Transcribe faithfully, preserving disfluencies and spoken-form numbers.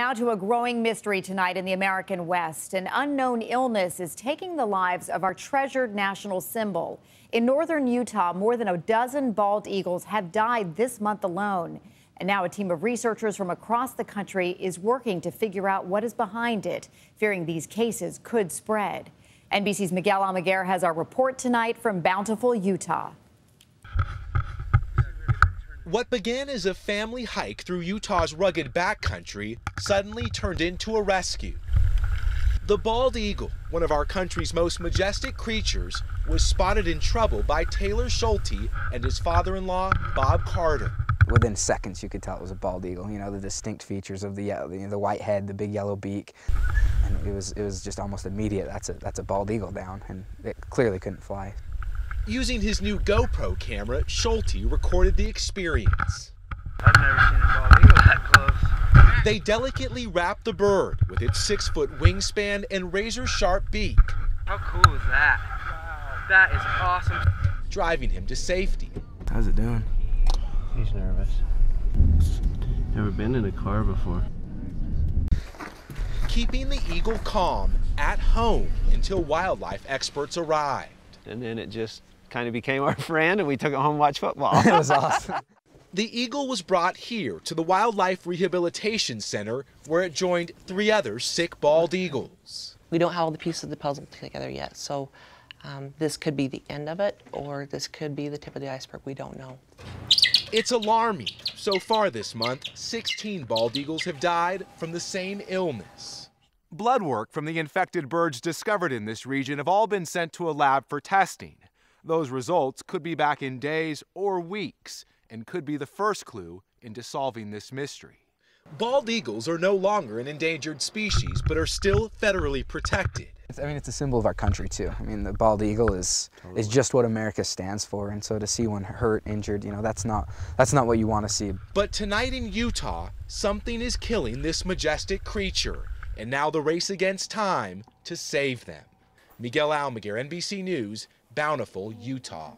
Now to a growing mystery tonight in the American West. An unknown illness is taking the lives of our treasured national symbol. In northern Utah, more than a dozen bald eagles have died this month alone. And now a team of researchers from across the country is working to figure out what is behind it, fearing these cases could spread. N B C's Miguel Almaguer has our report tonight from Bountiful, Utah. What began as a family hike through Utah's rugged backcountry suddenly turned into a rescue. The bald eagle, one of our country's most majestic creatures, was spotted in trouble by Taylor Schulte and his father-in-law, Bob Carter. Within seconds, you could tell it was a bald eagle. You know, the distinct features of the you know, the white head, the big yellow beak, and it was it was just almost immediate. That's a that's a bald eagle down, and it clearly couldn't fly. Using his new GoPro camera, Schulte recorded the experience. I've never seen a bald eagle that close. They delicately wrapped the bird with its six-foot wingspan and razor-sharp beak. How cool is that? Wow. That is awesome. Driving him to safety. How's it doing? He's nervous. Never been in a car before. Keeping the eagle calm at home until wildlife experts arrived. And then it just kind of became our friend, and we took it home and watched football. It was awesome. The eagle was brought here to the Wildlife Rehabilitation Center, where it joined three other sick bald eagles. We don't have all the pieces of the puzzle together yet, so um, this could be the end of it, or this could be the tip of the iceberg. We don't know. It's alarming. So far this month, sixteen bald eagles have died from the same illness. Blood work from the infected birds discovered in this region have all been sent to a lab for testing. Those results could be back in days or weeks and could be the first clue into solving this mystery. Bald eagles are no longer an endangered species, but are still federally protected. It's, I mean, it's a symbol of our country, too. I mean, the bald eagle is, totally. is just what America stands for, and so to see one hurt, injured, you know, that's not, that's not what you want to see. But tonight in Utah, something is killing this majestic creature. And now the race against time to save them. Miguel Almaguer, N B C News, Bountiful, Utah.